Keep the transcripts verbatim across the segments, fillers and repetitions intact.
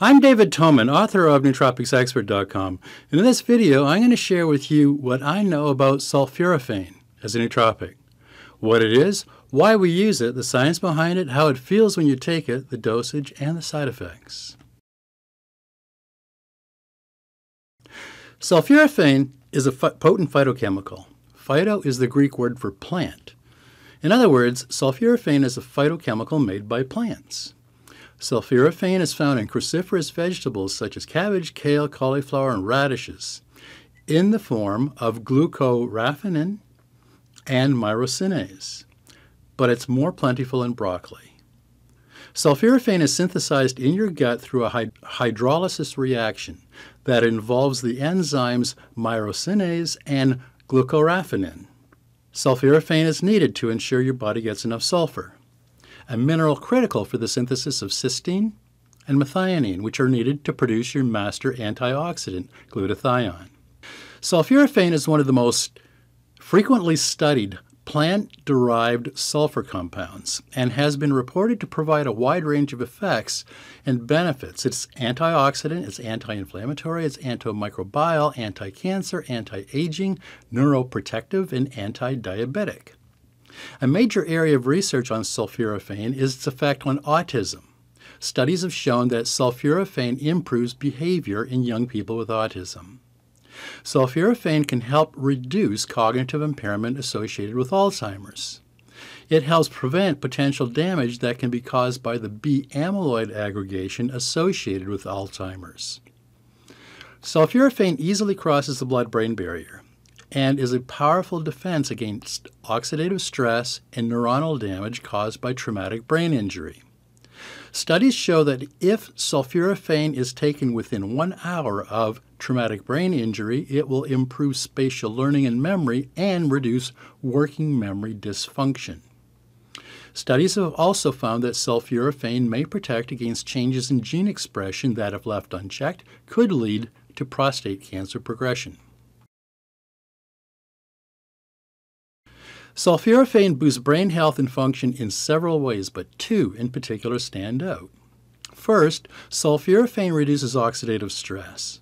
I'm David Tomen, author of Nootropics Expert dot com, and in this video I'm going to share with you what I know about sulforaphane as a nootropic, what it is, why we use it, the science behind it, how it feels when you take it, the dosage, and the side effects. Sulforaphane is a potent phytochemical. Phyto is the Greek word for plant. In other words, sulforaphane is a phytochemical made by plants. Sulforaphane is found in cruciferous vegetables such as cabbage, kale, cauliflower, and radishes in the form of glucoraphanin and myrosinase, but it's more plentiful in broccoli. Sulforaphane is synthesized in your gut through a hyd hydrolysis reaction that involves the enzymes myrosinase and glucoraphanin. Sulforaphane is needed to ensure your body gets enough sulfur, a mineral critical for the synthesis of cysteine and methionine, which are needed to produce your master antioxidant, glutathione. Sulforaphane is one of the most frequently studied plant-derived sulfur compounds and has been reported to provide a wide range of effects and benefits. It's antioxidant, it's anti-inflammatory, it's antimicrobial, anti-cancer, anti-aging, neuroprotective, and anti-diabetic. A major area of research on sulforaphane is its effect on autism. Studies have shown that sulforaphane improves behavior in young people with autism. Sulforaphane can help reduce cognitive impairment associated with Alzheimer's. It helps prevent potential damage that can be caused by the β-amyloid aggregation associated with Alzheimer's. Sulforaphane easily crosses the blood-brain barrier and is a powerful defense against oxidative stress and neuronal damage caused by traumatic brain injury. Studies show that if sulforaphane is taken within one hour of traumatic brain injury, it will improve spatial learning and memory and reduce working memory dysfunction. Studies have also found that sulforaphane may protect against changes in gene expression that, if left unchecked, could lead to prostate cancer progression. Sulforaphane boosts brain health and function in several ways, but two in particular stand out. First, sulforaphane reduces oxidative stress.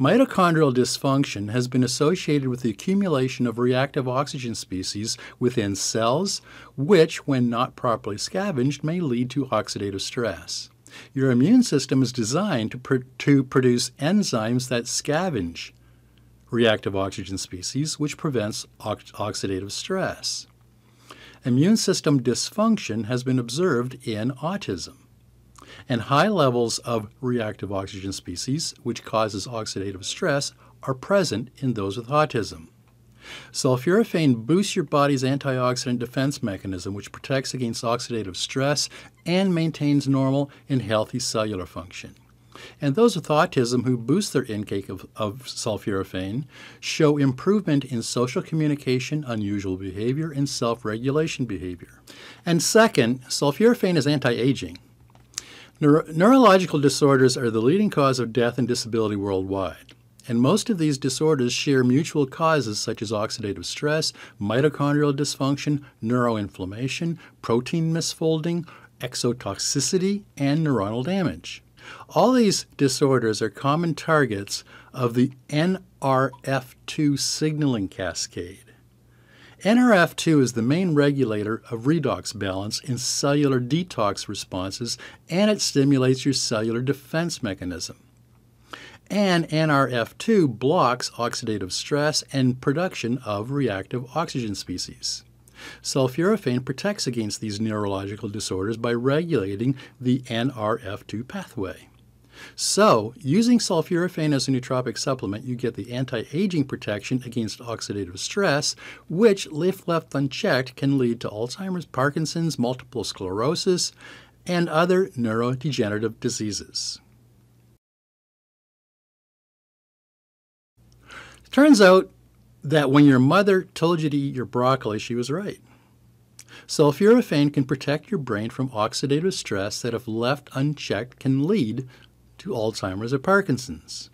Mitochondrial dysfunction has been associated with the accumulation of reactive oxygen species within cells, which, when not properly scavenged, may lead to oxidative stress. Your immune system is designed to, pr to produce enzymes that scavenge reactive oxygen species, which prevents ox oxidative stress. Immune system dysfunction has been observed in autism, and high levels of reactive oxygen species, which causes oxidative stress, are present in those with autism. Sulforaphane boosts your body's antioxidant defense mechanism, which protects against oxidative stress and maintains normal and healthy cellular function. And those with autism who boost their intake of, of sulforaphane show improvement in social communication, unusual behavior, and self-regulation behavior. And second, sulforaphane is anti-aging. Neuro neurological disorders are the leading cause of death and disability worldwide, and most of these disorders share mutual causes such as oxidative stress, mitochondrial dysfunction, neuroinflammation, protein misfolding, exotoxicity, and neuronal damage. All these disorders are common targets of the N R F two signaling cascade. N R F two is the main regulator of redox balance in cellular detox responses, and it stimulates your cellular defense mechanism. And N R F two blocks oxidative stress and production of reactive oxygen species. Sulforaphane protects against these neurological disorders by regulating the N R F two pathway. So, using sulforaphane as a nootropic supplement, you get the anti-aging protection against oxidative stress, which, if left unchecked, can lead to Alzheimer's, Parkinson's, multiple sclerosis, and other neurodegenerative diseases. It turns out that when your mother told you to eat your broccoli, she was right. Sulforaphane can protect your brain from oxidative stress that, if left unchecked, can lead to Alzheimer's or Parkinson's.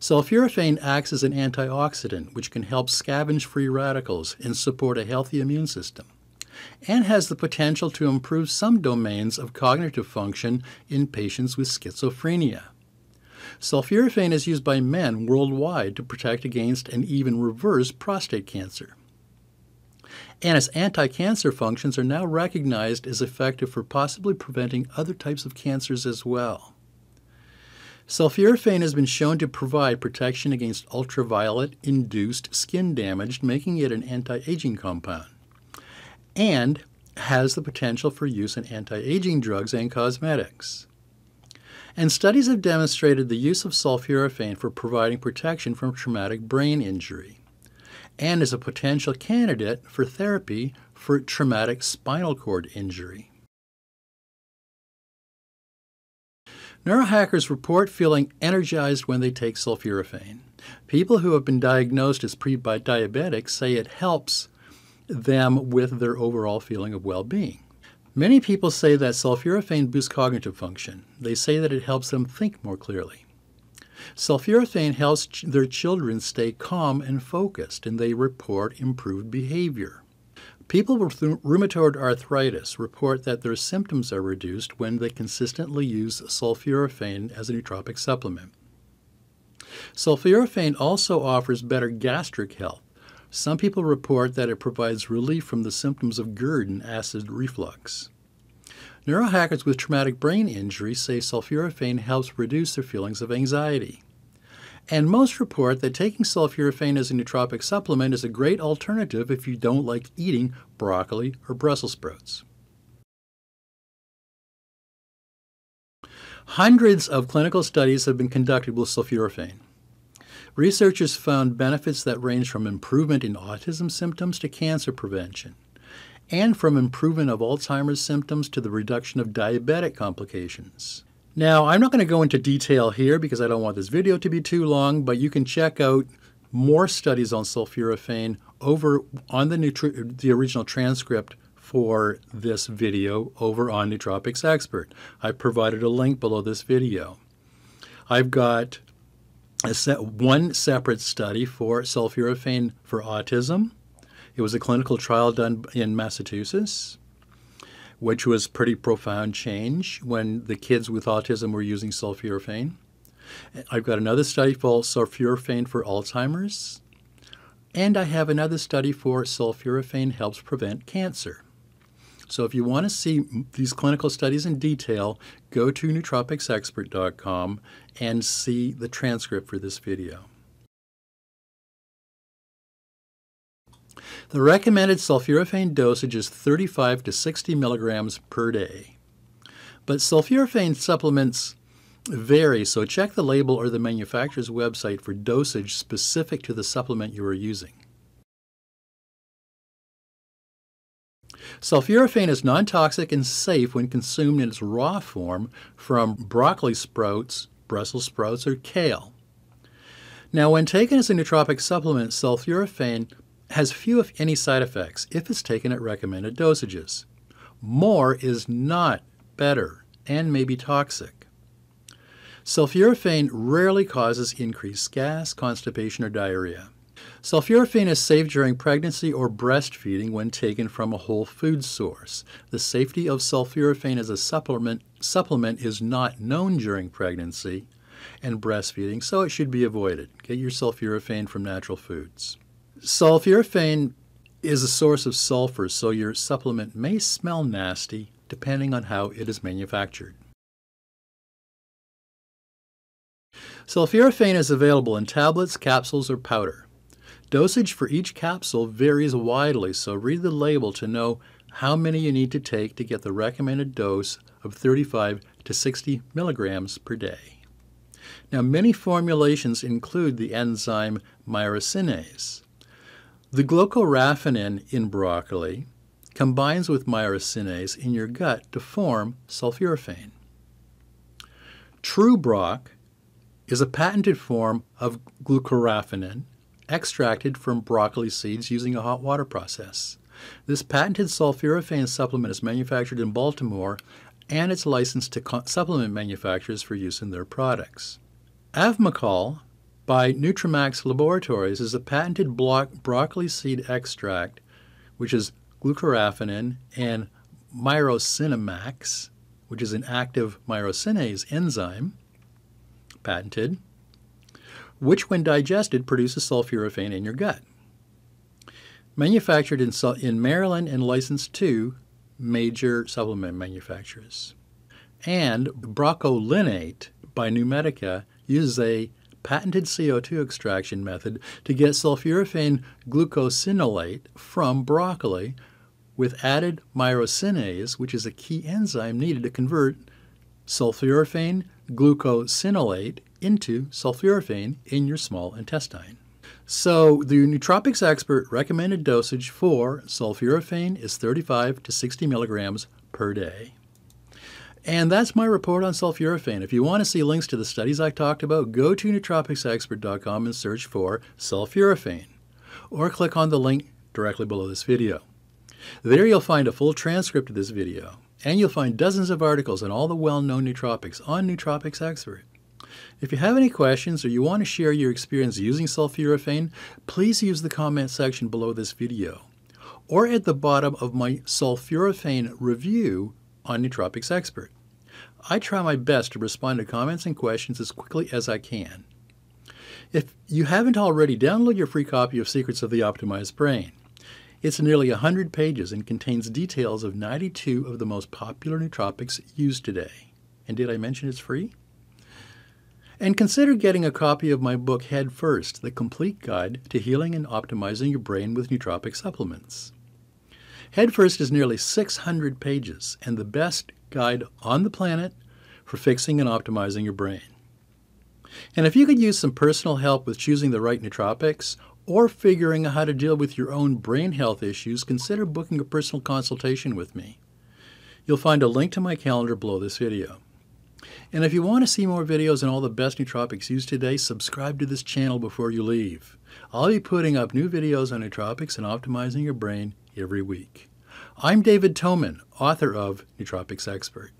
Sulforaphane acts as an antioxidant, which can help scavenge free radicals and support a healthy immune system. and has the potential to improve some domains of cognitive function in patients with schizophrenia. Sulforaphane is used by men worldwide to protect against and even reverse prostate cancer. And its anti-cancer functions are now recognized as effective for possibly preventing other types of cancers as well. Sulforaphane has been shown to provide protection against ultraviolet-induced skin damage, making it an anti-aging compound, and has the potential for use in anti-aging drugs and cosmetics. And studies have demonstrated the use of sulforaphane for providing protection from traumatic brain injury, and is a potential candidate for therapy for traumatic spinal cord injury. Neurohackers report feeling energized when they take sulforaphane. People who have been diagnosed as pre-diabetics say it helps them with their overall feeling of well-being. Many people say that sulforaphane boosts cognitive function. They say that it helps them think more clearly. Sulforaphane helps ch- their children stay calm and focused, and they report improved behavior. People with rheumatoid arthritis report that their symptoms are reduced when they consistently use sulforaphane as a nootropic supplement. Sulforaphane also offers better gastric health. Some people report that it provides relief from the symptoms of GERD and acid reflux. Neurohackers with traumatic brain injury say sulforaphane helps reduce their feelings of anxiety. And most report that taking sulforaphane as a nootropic supplement is a great alternative if you don't like eating broccoli or Brussels sprouts. Hundreds of clinical studies have been conducted with sulforaphane. Researchers found benefits that range from improvement in autism symptoms to cancer prevention, and from improvement of Alzheimer's symptoms to the reduction of diabetic complications. Now, I'm not going to go into detail here because I don't want this video to be too long, but you can check out more studies on sulforaphane over on the, Nutri the original transcript for this video over on Nootropics Expert. I provided a link below this video. I've got a set, one separate study for sulforaphane for autism. It was a clinical trial done in Massachusetts, which was pretty profound change when the kids with autism were using sulforaphane. I've got another study for sulforaphane for Alzheimer's, and I have another study for sulforaphane helps prevent cancer. So if you want to see these clinical studies in detail, go to Nootropics Expert dot com and see the transcript for this video. The recommended sulforaphane dosage is thirty-five to sixty milligrams per day. But sulforaphane supplements vary, so check the label or the manufacturer's website for dosage specific to the supplement you are using. Sulforaphane is non-toxic and safe when consumed in its raw form from broccoli sprouts, Brussels sprouts, or kale. Now, when taken as a nootropic supplement, sulforaphane has few, if any, side effects if it's taken at recommended dosages. More is not better and may be toxic. Sulforaphane rarely causes increased gas, constipation, or diarrhea. Sulforaphane is safe during pregnancy or breastfeeding when taken from a whole food source. The safety of sulforaphane as a supplement, supplement is not known during pregnancy and breastfeeding, so it should be avoided. Get your sulforaphane from natural foods. Sulforaphane is a source of sulfur, so your supplement may smell nasty depending on how it is manufactured. Sulforaphane is available in tablets, capsules, or powder. Dosage for each capsule varies widely, so read the label to know how many you need to take to get the recommended dose of thirty-five to sixty milligrams per day. Now, many formulations include the enzyme myrosinase. The glucoraphanin in broccoli combines with myrosinase in your gut to form sulforaphane. TrueBroc is a patented form of glucoraphanin extracted from broccoli seeds using a hot water process. This patented sulforaphane supplement is manufactured in Baltimore, and it's licensed to supplement manufacturers for use in their products. Avmacol by Nutramax Laboratories is a patented block broccoli seed extract, which is glucoraphanin, and myrosinemax, which is an active myrosinase enzyme, patented, which when digested produces sulforaphane in your gut. Manufactured in, in Maryland and licensed to major supplement manufacturers. And brocolinate by Numedica uses a patented C O two extraction method to get sulforaphane glucosinolate from broccoli with added myrosinase, which is a key enzyme needed to convert sulforaphane glucosinolate into sulforaphane in your small intestine. So the Nootropics Expert recommended dosage for sulforaphane is thirty-five to sixty milligrams per day. And that's my report on sulforaphane. If you want to see links to the studies I talked about, go to Nootropics Expert dot com and search for sulforaphane, or click on the link directly below this video. There you'll find a full transcript of this video, and you'll find dozens of articles on all the well-known nootropics on Nootropics Expert. If you have any questions or you want to share your experience using sulforaphane, please use the comment section below this video, or at the bottom of my sulforaphane review on Nootropics Expert. I try my best to respond to comments and questions as quickly as I can. If you haven't already, download your free copy of Secrets of the Optimized Brain. It's nearly one hundred pages and contains details of ninety-two of the most popular nootropics used today. And did I mention it's free? And consider getting a copy of my book, Head First, The Complete Guide to Healing and Optimizing Your Brain with Nootropic Supplements. Head First is nearly six hundred pages and the best guide on the planet for fixing and optimizing your brain. And if you could use some personal help with choosing the right nootropics, or figuring out how to deal with your own brain health issues, consider booking a personal consultation with me. You'll find a link to my calendar below this video. And if you want to see more videos on all the best nootropics used today, subscribe to this channel before you leave. I'll be putting up new videos on nootropics and optimizing your brain every week. I'm David Tomen, author of Nootropics Expert.